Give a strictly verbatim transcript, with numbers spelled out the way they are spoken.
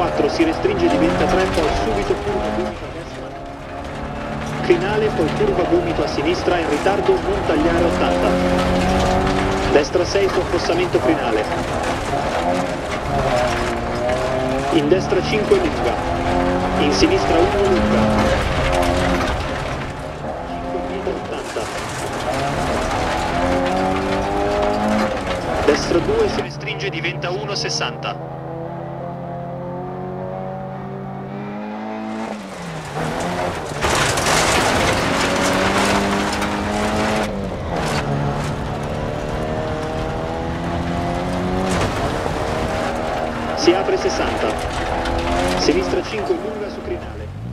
quattro si restringe, diventa tre, poi subito curva gomito a destra, crinale, poi curva gomito a sinistra, in ritardo non tagliare ottanta, destra sei su affossamento crinale, in destra cinque lunga, in sinistra uno lunga, cinque ottanta, destra due si restringe, diventa uno sessanta. Si apre sessanta, sinistra cinque lunga su crinale.